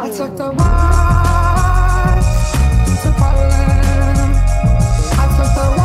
I took the wife to Poland. I took the